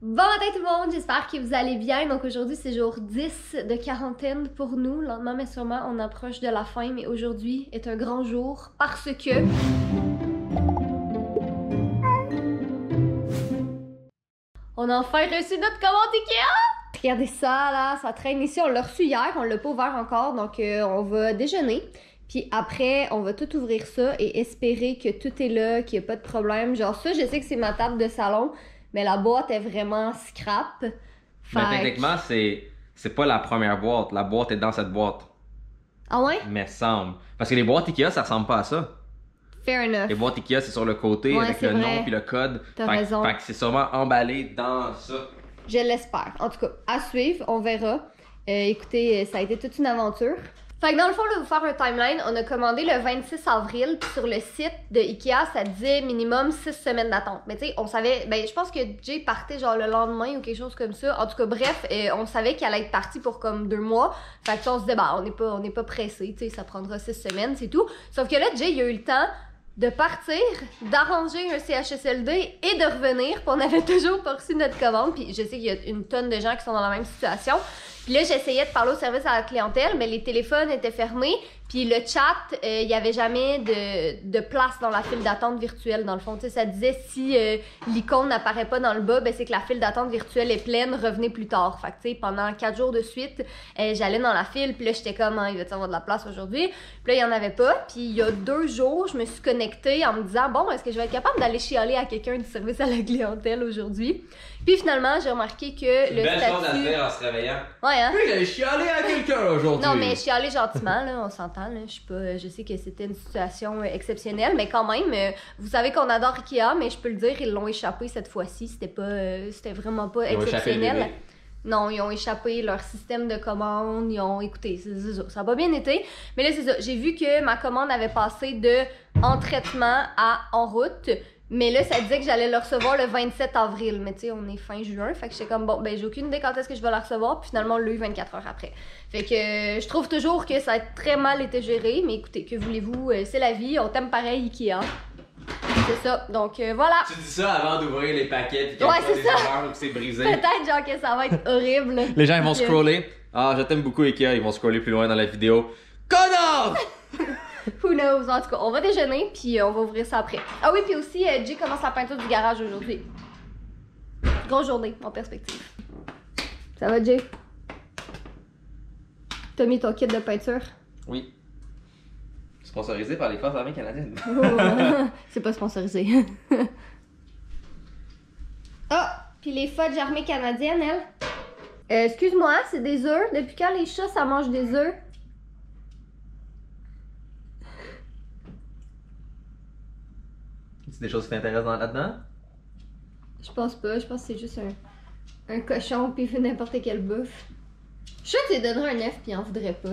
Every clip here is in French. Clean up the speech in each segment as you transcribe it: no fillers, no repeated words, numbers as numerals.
Bon matin tout le monde, j'espère que vous allez bien. Donc aujourd'hui c'est jour 10 de quarantaine pour nous. Lentement mais sûrement on approche de la fin, mais aujourd'hui est un grand jour parce que... on a enfin reçu notre commande Ikea! Regardez ça là, ça traîne ici, on l'a reçu hier, on l'a pas ouvert encore, donc on va déjeuner. Puis après, on va tout ouvrir ça et espérer que tout est là, qu'il n'y a pas de problème. Genre ça, je sais que c'est ma table de salon, mais la boîte est vraiment scrap. Mais techniquement, c'est pas la première boîte. La boîte est dans cette boîte. Ah ouais? Mais semble. Parce que les boîtes Ikea, ça ressemble pas à ça. Fair enough. Les boîtes Ikea, c'est sur le côté, ouais, avec le vrai nom puis le code. T'as raison. Fait que c'est sûrement emballé dans ça. Je l'espère. En tout cas, à suivre, on verra. Écoutez, ça a été toute une aventure. Fait que dans le fond, là, vous faire un timeline, on a commandé le 26 avril, puis sur le site de Ikea, ça disait minimum 6 semaines d'attente. Mais tu sais, on savait, ben je pense que Jay partait genre le lendemain ou quelque chose comme ça. En tout cas, bref, on savait qu'elle allait être partie pour comme 2 mois. Fait que on se disait, bah on n'est pas pressé, tu sais, ça prendra 6 semaines, c'est tout. Sauf que là, Jay, il a eu le temps de partir, d'arranger un CHSLD et de revenir. Puis on avait toujours pas reçu notre commande. Puis je sais qu'il y a une tonne de gens qui sont dans la même situation. Puis là, j'essayais de parler au service à la clientèle, mais les téléphones étaient fermés. Puis le chat, il n'y avait jamais de place dans la file d'attente virtuelle, dans le fond. T'sais, ça disait si l'icône n'apparaît pas dans le bas, ben c'est que la file d'attente virtuelle est pleine, revenez plus tard. Fait que tu sais, pendant 4 jours de suite, j'allais dans la file, puis là j'étais comme, hein, il va-t-il avoir de la place aujourd'hui? Puis là, il n'y en avait pas. Puis il y a 2 jours, je me suis connectée en me disant, bon, est-ce que je vais être capable d'aller chialer à quelqu'un du service à la clientèle aujourd'hui? Puis finalement, j'ai remarqué que le belle statut... chose à dire en se réveillant. Ouais, hein? Puis j'ai chialé à quelqu'un aujourd'hui. Non, mais chialer gentiment, là, on s'entend. Je sais que c'était une situation exceptionnelle, mais quand même, vous savez qu'on adore Ikea, mais je peux le dire, ils l'ont échappé cette fois-ci. C'était vraiment pas exceptionnel. Non, ils ont échappé leur système de commande, ils ont écouté, ça a pas bien été. Mais là, c'est ça, j'ai vu que ma commande avait passé de en traitement à en route. Mais là, ça disait que j'allais le recevoir le 27 avril. Mais tu sais, on est fin juin. Fait que j'étais comme, bon, ben j'ai aucune idée quand est-ce que je vais la recevoir. Puis finalement, on l'a eu 24 heures après. Fait que je trouve toujours que ça a très mal été géré. Mais écoutez, que voulez-vous, c'est la vie. On t'aime pareil, Ikea. C'est ça. Donc voilà. Tu dis ça avant d'ouvrir les paquets. Puis ouais, c'est ça. C'est brisé. Peut-être genre que ça va être horrible. Les gens, ils vont scroller. Ah, je t'aime beaucoup, Ikea. Ils vont scroller plus loin dans la vidéo. Connard! Who knows? En tout cas, on va déjeuner puis on va ouvrir ça après. Ah oui, puis aussi, Jay commence la peinture du garage aujourd'hui. Grosse journée, en perspective. Ça va, Jay? T'as mis ton kit de peinture? Oui. Sponsorisé par les Forces armées canadiennes. Oh, c'est pas sponsorisé. Ah! Oh, puis les Forces armées canadiennes, elles? Excuse-moi, c'est des œufs. Depuis quand les chats, ça mange des œufs? C'est des choses qui t'intéressent là-dedans? Je pense pas, je pense que c'est juste un cochon pis il fait n'importe quelle bouffe. Je sais que tu lui donnerais un œuf pis il en voudrait pas.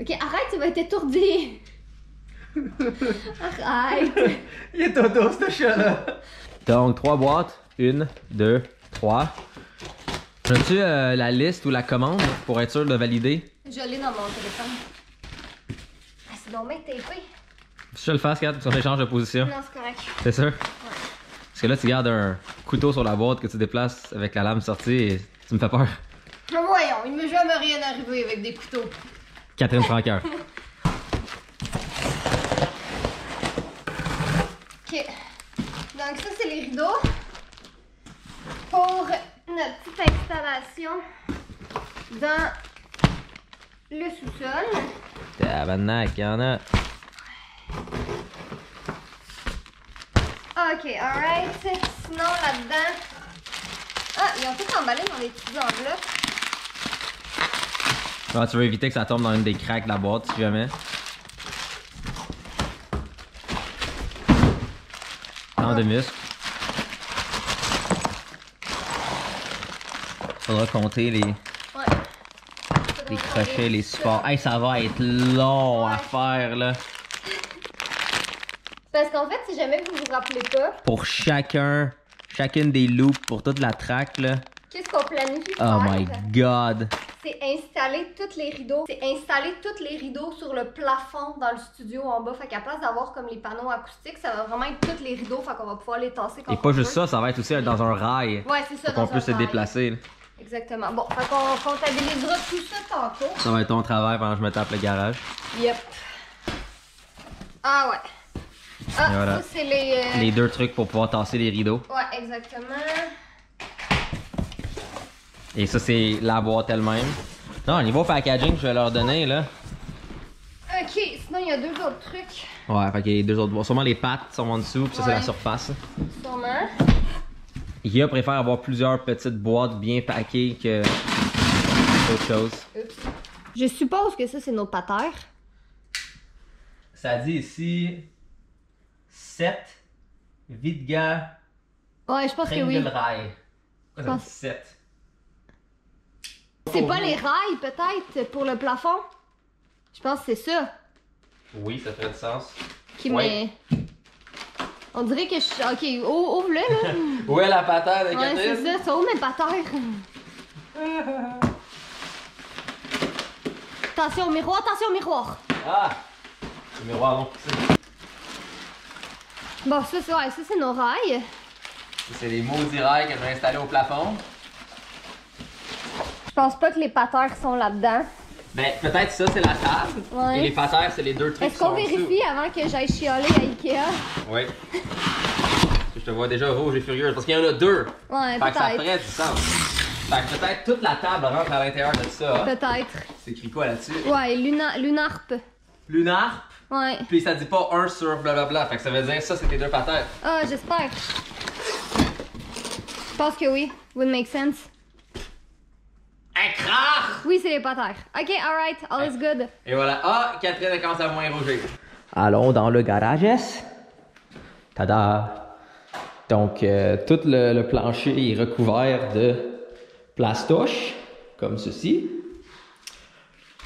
Ok, arrête, tu vas être étourdi! Arrête! Il est au dos, ce chat-là! Donc, 3 boîtes. 1, 2, 3. As-tu la liste ou la commande pour être sûr de valider? Je l'ai dans mon téléphone. Ah, c'est bon, mec, t'es épais. Si je le fasse, Kat, sur l'échange de position. Non, c'est correct. C'est sûr? Ouais. Parce que là, tu gardes un couteau sur la boîte que tu déplaces avec la lame sortie et tu me fais peur. Mais voyons, il ne m'est jamais rien arrivé avec des couteaux. Catherine Francoeur. Ok. Donc, ça, c'est les rideaux pour notre petite installation dans le sous-sol. Tabarnak, il y en a. Ok, alright. Sinon, là-dedans. Ah, ils ont tout emballé dans les petits enveloppes. Ah, tu veux éviter que ça tombe dans une des craques de la boîte, si jamais. Tant de muscles. Faudra compter les. Ouais. Les crochets, les supports. Hey, ça va être long à faire, là. Parce qu'en fait, si jamais vous vous rappelez pas... pour chacune des loops, pour toute la traque, là... qu'est-ce qu'on planifie? Oh my god! c'est installer tous les rideaux. C'est installer tous les rideaux sur le plafond dans le studio en bas. Fait qu'à place d'avoir comme les panneaux acoustiques, ça va vraiment être tous les rideaux. Fait qu'on va pouvoir les tasser quand on veut. Et pas juste ça, ça va être aussi dans un rail. Ouais, c'est ça. Qu'on peut se déplacer. Exactement. Bon, fait qu'on comptabilisera tout ça tantôt. Ça va être ton travail pendant que je me tape le garage. Yep. Ah ouais. Ah, voilà. Ça c'est les deux trucs pour pouvoir tasser les rideaux. Ouais, exactement. Et ça c'est la boîte elle-même. Non, au niveau packaging, je vais leur donner là. Ok, sinon il y a deux autres trucs. Ouais, fait qu'il y a deux autres boîtes. Sûrement les pattes sont en dessous, puis ça c'est la surface. Sûrement. Ikea préfère avoir plusieurs petites boîtes bien packées que autre chose. Oups. Je suppose que ça c'est nos patères. Ça dit ici 7 Vidga. Ouais, je pense que oui. Rail. Pourquoi ça dit 7? C'est pas les rails peut-être pour le plafond? Je pense que c'est ça. Oui, ça fait du sens. Qui ouais. Met... On dirait que je... Ok, ouvre-le là. Où est la patère de Catherine? Ouais, c'est ça, c'est où mes patères? Attention au miroir, attention au miroir! Ah! Le miroir non. Bon, ça c'est ouais, ça c'est nos rails. C'est les maudits rails que je vais installer au plafond. Je pense pas que les patères sont là-dedans. Ben, peut-être ça c'est la table, ouais. Et les patères c'est les deux trucs. Est-ce qu'on vérifie avant que j'aille chialer à Ikea? Oui. Je te vois déjà rouge et furieuse parce qu'il y en a deux. Ouais, peut-être. Ça ferait du sens. Fait que peut-être toute la table rentre à l'intérieur de ça. Peut-être. C'est écrit quoi là-dessus? Ouais, Lunarp. Lunarp? Ouais. Puis ça dit pas un sur blablabla. Fait que ça veut dire ça c'est tes deux patères. Ah, j'espère. Je pense que oui. Would make sense. Un crach! Oui, c'est les patères. Ok, alright, all is good. Et voilà. Ah, Catherine a commencé à moins rougir. Allons dans le garage. Tada! Donc, tout le plancher est recouvert de plastoche, comme ceci.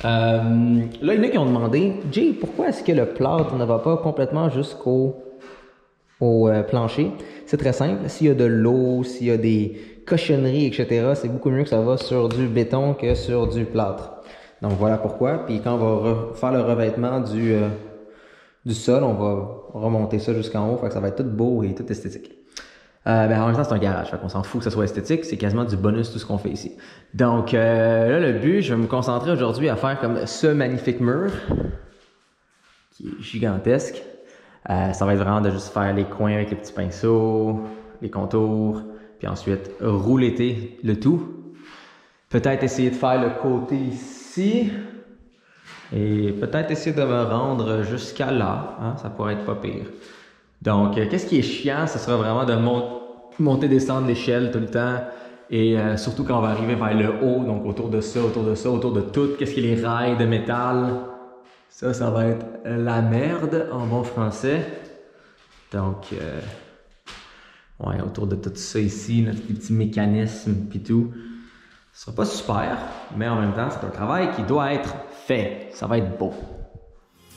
Là, il y en a qui ont demandé, Jay, pourquoi est-ce que le plâtre ne va pas complètement jusqu'au plancher? C'est très simple. S'il y a de l'eau, s'il y a des cochonneries, etc., c'est beaucoup mieux que ça va sur du béton que sur du plâtre. Donc voilà pourquoi. Puis quand on va faire le revêtement du sol, on va remonter ça jusqu'en haut. Fait que ça va être tout beau et tout esthétique. Ben, en même temps, c'est un garage. Fait qu'on s'en fout que ça soit esthétique. C'est quasiment du bonus tout ce qu'on fait ici. Donc là, le but, je vais me concentrer aujourd'hui à faire comme ce magnifique mur qui est gigantesque. Ça va être vraiment de juste faire les coins avec les petits pinceaux, les contours. Puis ensuite, rouletter le tout. Peut-être essayer de faire le côté ici. Et peut-être essayer de me rendre jusqu'à là. Hein? Ça pourrait être pas pire. Donc, qu'est-ce qui est chiant? Ce sera vraiment de monter, descendre l'échelle tout le temps. Et surtout quand on va arriver vers le haut. Donc, autour de ça, autour de ça, autour de tout. Qu'est-ce qui est les rails de métal? Ça, ça va être la merde en bon français. Donc... ouais, autour de tout ça ici, là, des petits mécanismes pis tout. Ce sera pas super, mais en même temps, c'est un travail qui doit être fait. Ça va être beau.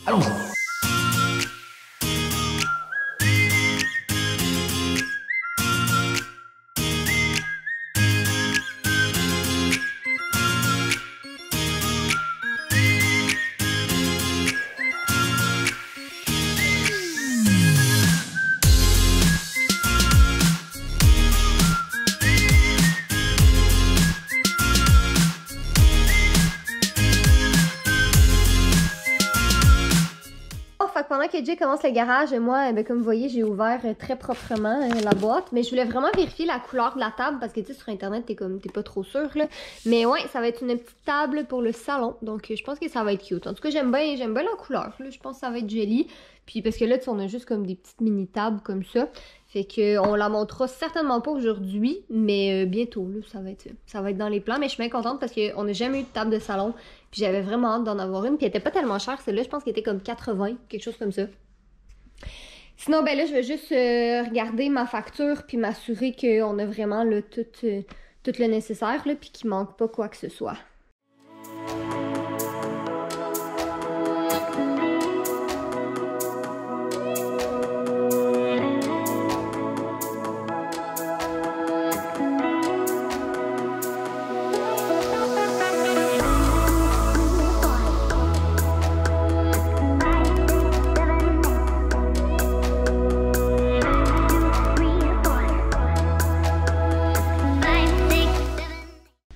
Allons-y! Pendant que Jay commence le garage, moi, ben, comme vous voyez, j'ai ouvert très proprement la boîte. Mais je voulais vraiment vérifier la couleur de la table parce que tu sais, sur Internet, t'es pas trop sûr. Là. Mais ouais, ça va être une petite table pour le salon. Donc, je pense que ça va être cute. En tout cas, j'aime bien la couleur. Là. Je pense que ça va être joli. Puis, parce que là, tu sais, on a juste comme des petites mini-tables comme ça. Fait qu'on la montrera certainement pas aujourd'hui, mais bientôt. Là, ça va être dans les plans. Mais je suis bien contente parce qu'on n'a jamais eu de table de salon. Puis j'avais vraiment hâte d'en avoir une. Puis elle était pas tellement chère. Celle-là, je pense qu'elle était comme 80, quelque chose comme ça. Sinon, ben là, je vais juste regarder ma facture puis m'assurer qu'on a vraiment là, tout le nécessaire là, puis qu'il manque pas quoi que ce soit.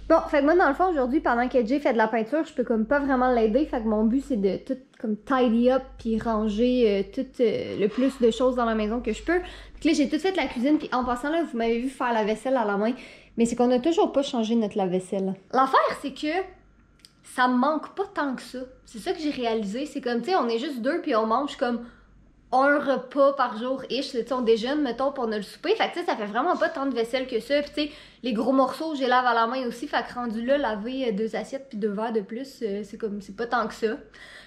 Bon, fait que moi, dans le fond, aujourd'hui, pendant que Jay fait de la peinture, je peux comme pas vraiment l'aider. Fait que mon but, c'est de tout comme tidy up puis ranger tout le plus de choses dans la maison que je peux. Donc là, j'ai tout fait la cuisine. Puis en passant, là, vous m'avez vu faire la vaisselle à la main. Mais c'est qu'on a toujours pas changé notre lave-vaisselle. L'affaire, c'est que ça me manque pas tant que ça. C'est ça que j'ai réalisé. C'est comme, tu sais, on est juste deux puis on mange comme un repas par jour-ish, on déjeune, mettons, pour le souper. Fait que tu sais, ça fait vraiment pas tant de vaisselle que ça. Puis tu sais, les gros morceaux, j'ai lave à la main aussi. Fait que rendu là, laver 2 assiettes puis 2 verres de plus, c'est comme, c'est pas tant que ça.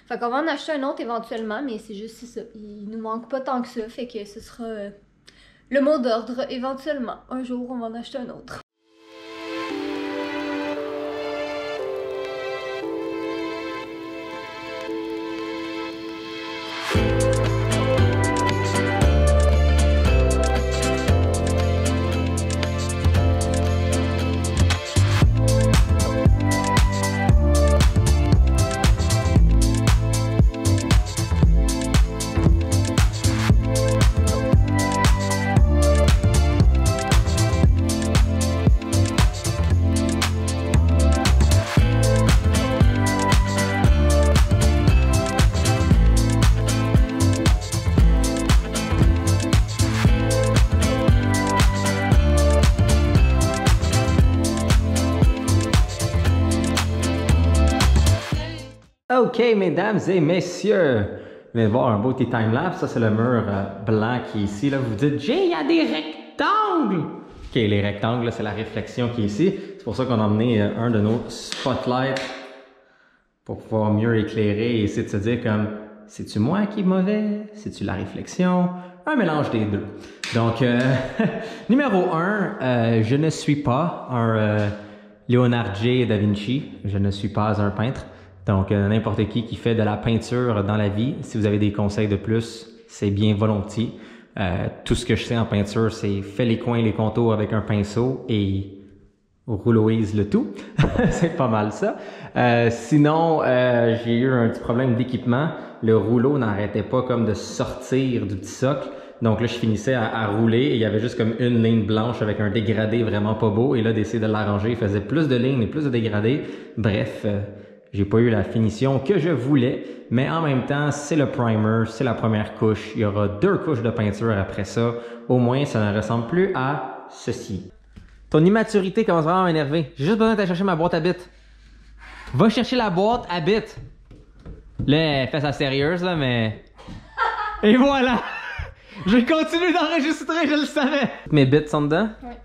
Fait qu'on va en acheter un autre éventuellement, mais c'est juste ça. Il nous manque pas tant que ça. Fait que ce sera le mot d'ordre, éventuellement. Un jour, on va en acheter un autre. Ok, mesdames et messieurs, vous allez voir un beau petit time-lapse. Ça, c'est le mur blanc qui est ici. Là, vous vous dites, Jay, il y a des rectangles! Ok, les rectangles, c'est la réflexion qui est ici. C'est pour ça qu'on a emmené un de nos spotlights pour pouvoir mieux éclairer et essayer de se dire comme, c'est-tu moi qui est mauvais? C'est-tu la réflexion? Un mélange des deux. Donc, numéro 1, je ne suis pas un Léonard J. Da Vinci. Je ne suis pas un peintre. Donc, n'importe qui fait de la peinture dans la vie, si vous avez des conseils de plus, c'est bien volontiers. Tout ce que je sais en peinture, c'est fais les coins, les contours avec un pinceau et rouloise le tout. C'est pas mal ça. Sinon, j'ai eu un petit problème d'équipement. Le rouleau n'arrêtait pas comme de sortir du petit socle. Donc là, je finissais à rouler et il y avait juste comme une ligne blanche avec un dégradé vraiment pas beau. Et là, d'essayer de l'arranger, il faisait plus de lignes et plus de dégradés. Bref... j'ai pas eu la finition que je voulais, mais en même temps, c'est le primer, c'est la première couche. Il y aura 2 couches de peinture après ça. Au moins, ça ne ressemble plus à ceci. Ton immaturité commence vraiment à m'énerver. J'ai juste besoin d'aller chercher ma boîte à bits. Va chercher la boîte à bits. Là, elle fait ça sérieuse, là, mais... Et voilà! Je continue d'enregistrer, je le savais! Mes bits sont dedans? Ouais.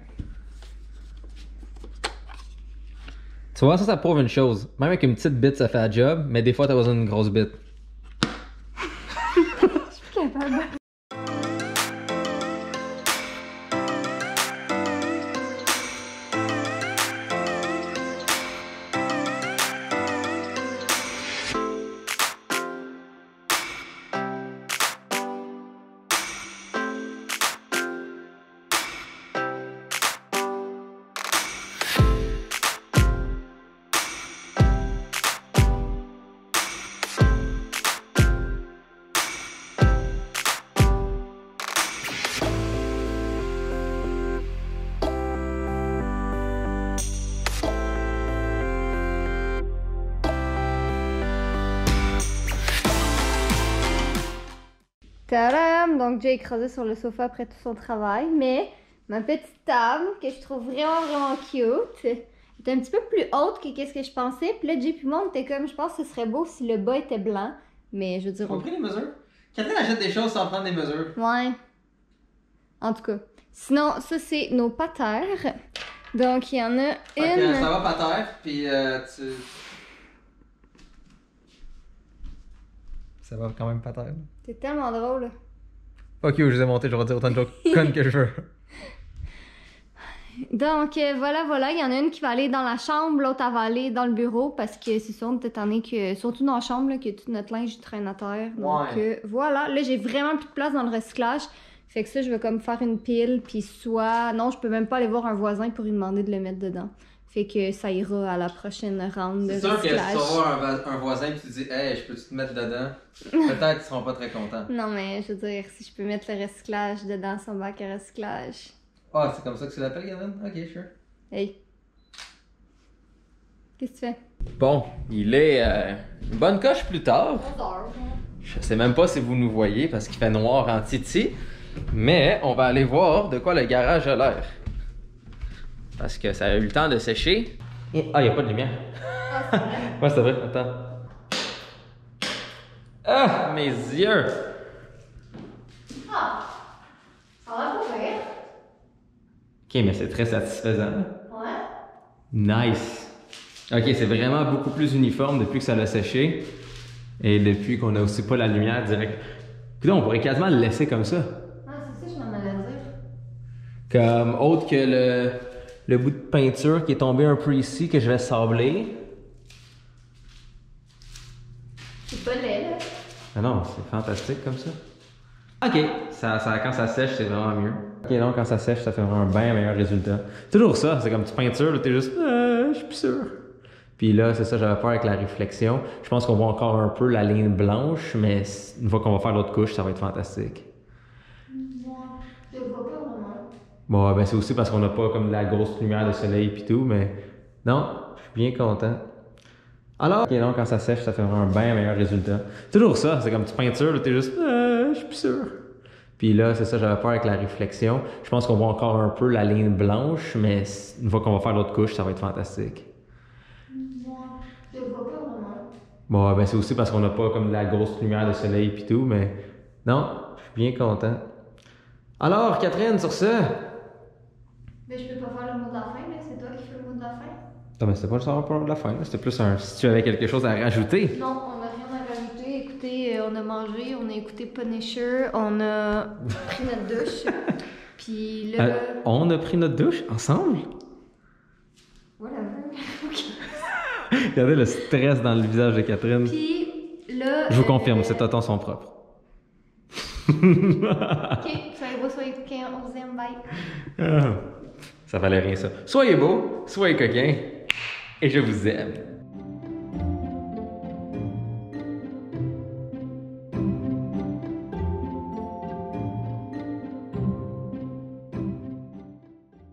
Tu vois, ça prouve une chose. Même avec une petite bite, ça fait la job, mais des fois, t'as besoin d'une grosse bite. Je suis capable. Tadam! Donc Jay écrasé sur le sofa après tout son travail, mais ma petite table que je trouve vraiment cute est un petit peu plus haute que qu'est-ce que je pensais. Puis là Jay puis moi on était comme, je pense que ce serait beau si le bas était blanc, mais je veux dire... On a pris des mesures? Catherine achète des choses sans prendre des mesures. Ouais. En tout cas. Sinon, ça c'est nos patères. Donc il y en a une... Ok, ça va patère, puis tu... Ça va quand même pas terrible. T'es tellement drôle. Fuck you, je les ai montés, je vais dire autant de jokes connes que je veux. Donc voilà, voilà, il y en a une qui va aller dans la chambre, l'autre elle va aller dans le bureau parce que c'est sûr, on était tanné que, surtout dans la chambre, là, que tout notre linge traîne à terre. Donc ouais. Voilà, là j'ai vraiment plus de place dans le recyclage. Fait que ça, je vais comme faire une pile, puis soit... Non, je peux même pas aller voir un voisin pour lui demander de le mettre dedans. Fait que ça ira à la prochaine round de recyclage. C'est sûr que si tu vas voir un voisin et tu dis « Hey, je peux-tu te mettre dedans? » Peut-être qu'ils seront pas très contents. Non, mais je veux dire, si je peux mettre le recyclage dedans, son bac à recyclage. Ah, c'est comme ça que tu l'appelles, Gavin? Ok, sure. Hey. Qu'est-ce que tu fais? Bon, il est une bonne coche plus tard. Je sais même pas si vous nous voyez parce qu'il fait noir en titi, mais on va aller voir de quoi le garage a l'air. Parce que ça a eu le temps de sécher. Et... ah, il n'y a pas de lumière. Ouais, c'est vrai, attends. Ah, mes yeux! Ah! Ça va pas bien. Ok, mais c'est très satisfaisant. Ouais. Nice! Ok, c'est vraiment beaucoup plus uniforme depuis que ça l'a séché. Et depuis qu'on a aussi pas la lumière directe. On pourrait quasiment le laisser comme ça. Ah, c'est ça que je m'en allais dire. Comme autre que le bout de peinture qui est tombé un peu ici, que je vais sabler. C'est pas laid, là. Ah non, c'est fantastique comme ça. Ok, ça, quand ça sèche, c'est vraiment mieux. Ok, donc quand ça sèche, ça fait vraiment un bien meilleur résultat. Toujours ça, c'est comme tu peintures, t'es juste, je suis plus sûr. Puis là, c'est ça, j'avais peur avec la réflexion. Je pense qu'on voit encore un peu la ligne blanche, mais une fois qu'on va faire l'autre couche, ça va être fantastique. Ouais, je le vois pas vraiment. Bon, ben c'est aussi parce qu'on n'a pas comme de la grosse lumière de soleil et tout, mais non, je suis bien content. Alors, ok, donc quand ça sèche, ça fait vraiment un bien meilleur résultat. Toujours ça, c'est comme tu peintures, t'es juste, je suis plus sûr. Puis là, c'est ça, j'avais peur avec la réflexion. Je pense qu'on voit encore un peu la ligne blanche, mais une fois qu'on va faire l'autre couche, ça va être fantastique. Bon, ben c'est aussi parce qu'on n'a pas comme de la grosse lumière de soleil et tout, mais non, je suis bien content. Alors, Catherine, sur ça? Ben, je peux pas faire le mot de la fin, mais c'est toi qui fais le mot de la fin. Non, mais c'était pas le mot de la fin, c'était plus un si tu avais quelque chose à rajouter. Non, on n'a rien à rajouter. Écoutez, on a mangé, on a écouté Punisher, on a pris notre douche. Puis là. On a pris notre douche ensemble? Voilà. Regardez le stress dans le visage de Catherine. Puis là... je vous confirme, ses tontons sont propres. Ok, soyez beaux, soyez coquins, on vous aime, bye. Ça valait rien ça. Soyez beaux, soyez coquins, et je vous aime.